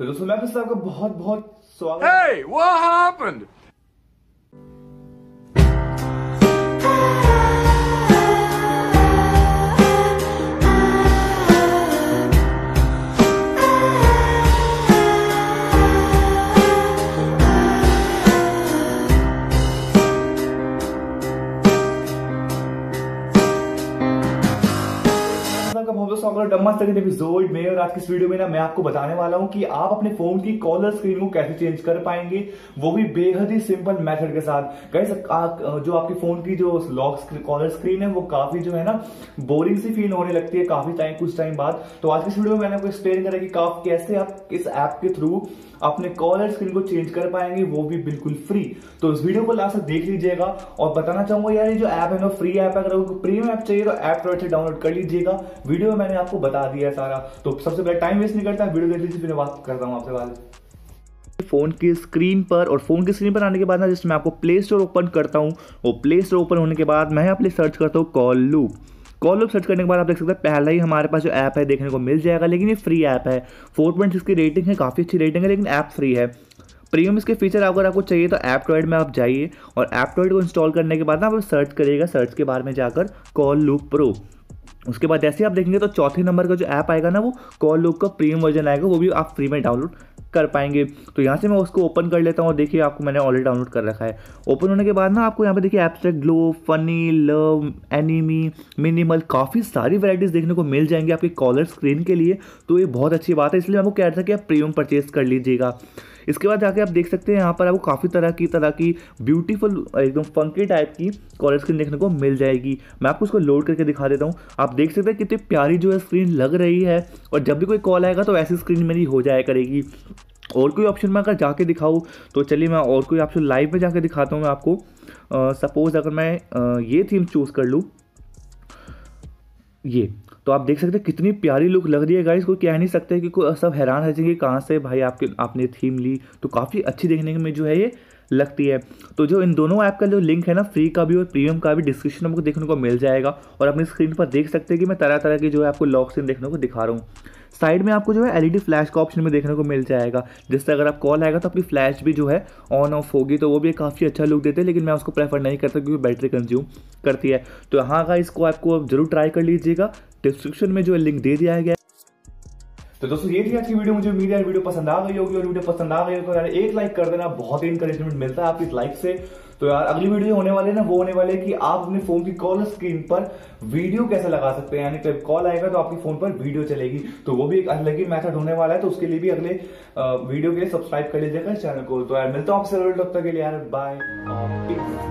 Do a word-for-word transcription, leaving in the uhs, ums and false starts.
तो दोस्तों मैं फिर से आपका बहुत बहुत स्वागत। Hey, what happened? स्वागत एपिसोड में। और आज के इस वीडियो में ना मैं आपको बताने वाला हूं कि आप अपने फोन की कॉलर स्क्रीन को कैसे चेंज कर पाएंगे, वो भी बेहद ही सिंपल मेथड के साथ। गाइस जो आपके फोन की जो लॉक कॉलर स्क्रीन है वो काफी जो है ना बोरिंग सी फील होने लगती है काफी टाइम कुछ टाइम बाद। तो आज के इस वीडियो में मैंने आपको एक्सप्लेन करा कि कैसे आप इस ऐप के थ्रू अपने कॉलर स्क्रीन को चेंज कर पाएंगे, वो भी बिल्कुल फ्री। तो इस वीडियो को लास्ट तक देख लीजिएगा। और बताना चाहूंगा यार ये जो ऐप है ना फ्री ऐप है, अगर आपको प्रीमियम ऐप चाहिए तो एप्टॉइड से डाउनलोड कर लीजिएगा। वीडियो में मैंने आपको बता दिया सारा। तो सबसे पहले टाइम वेस्ट नहीं करता, वीडियो देख लीजिए, फिर बात करता हूँ आपसे बाद फोन की स्क्रीन पर। और फोन की स्क्रीन पर आने के बाद ना जस्ट मैं आपको प्ले स्टोर ओपन करता हूँ। वो प्ले स्टोर ओपन होने के बाद मैं यहाँ पे सर्च करता हूँ call loop. Call loop search करने के बाद आप देख सकते हैं पहला ही हमारे पास जो ऐप है देखने को मिल जाएगा, लेकिन ये फ्री ऐप है। फोर पॉइंट सिक्स की रेटिंग है, काफ़ी अच्छी रेटिंग है, लेकिन ऐप फ्री है। प्रीमियम इसके फीचर अगर आपको चाहिए तो एप्टॉइड में आप जाइए और एप्टॉइड को इंस्टॉल करने के बाद ना आप सर्च करिएगा, सर्च के बार में जाकर कॉल लूप प्रो। उसके बाद जैसे आप देखेंगे तो चौथे नंबर का जो ऐप आएगा ना वो कॉल लुक का प्रीमियम वर्जन आएगा, वो भी आप फ्री में डाउनलोड कर पाएंगे। तो यहाँ से मैं उसको ओपन कर लेता हूँ। देखिए आपको मैंने ऑलरेडी डाउनलोड कर रखा है। ओपन होने के बाद ना आपको यहाँ पे देखिए abstract glow, funny, love, enemy, minimal, काफ़ी सारी वैराइटीज़ देखने को मिल जाएंगी आपकी कॉलर स्क्रीन के लिए। तो ये बहुत अच्छी बात है, इसलिए आपको कह रहा था कि आप प्रीमियम परचेज कर लीजिएगा। इसके बाद जाके आप देख सकते हैं यहाँ पर आपको काफ़ी तरह की तरह की ब्यूटीफुल एकदम फंकी टाइप की कॉलर स्क्रीन देखने को मिल जाएगी। मैं आपको उसको लोड करके दिखा देता हूँ। आप देख सकते हैं कितनी प्यारी जो है स्क्रीन लग रही है। और जब भी कोई कॉल आएगा तो ऐसी स्क्रीन मेरी हो जाया करेगी। और कोई ऑप्शन में अगर जाके दिखाऊँ तो चलिए मैं और कोई ऑप्शन लाइव में जाके दिखाता हूँ मैं आपको। सपोज़ अगर मैं आ, ये थीम चूज़ कर लूँ, ये तो आप देख सकते हैं कितनी प्यारी लुक लग रही है। गाइस कोई कह नहीं सकते कि कोई सब हैरान है कि कहाँ से भाई आपके आपने थीम ली। तो काफ़ी अच्छी देखने में जो है ये लगती है। तो जो इन दोनों ऐप का जो लिंक है ना फ्री का भी और प्रीमियम का भी डिस्क्रिप्शन में आपको देखने को मिल जाएगा। और अपनी स्क्रीन पर देख सकते हैं कि मैं तरह तरह की जो है आपको लॉक स्क्रीन देखने को दिखा रहा हूँ। साइड में आपको जो है एलईडी फ्लैश का ऑप्शन में देखने को मिल जाएगा, जिससे अगर आप कॉल आएगा तो आपकी फ्लैश भी जो है ऑन ऑफ होगी, तो वो भी काफ़ी अच्छा लुक देते हैं। लेकिन मैं उसको प्रेफर नहीं करता क्योंकि बैटरी कंज्यूम करती है। तो यहाँ का इसको आपको जरूर ट्राई कर लीजिएगा, डिस्क्रिप्शन में जो लिंक दे दिया गया है। तो दोस्तों ये थी आज की वीडियो। मुझे उम्मीद है वीडियो पसंद आ गई होगी। और वीडियो पसंद आ गई हो तो यार एक लाइक कर देना, बहुत ही इंकरेजमेंट मिलता है आपकी इस लाइक से। तो यार अगली वीडियो होने वाली है ना वो होने वाली है कि आप अपने फोन की कॉल स्क्रीन पर वीडियो कैसे लगा सकते हैं, यानी जब कॉल आएगा तो आपके फोन पर वीडियो चलेगी। तो वो भी एक अलग ही मेथड होने वाला है। तो उसके लिए भी अगले वीडियो के लिए सब्सक्राइब कर लीजिएगा इस चैनल को। तो यार मिलता हूँ आपसे, तब तक के लिए यार बाय।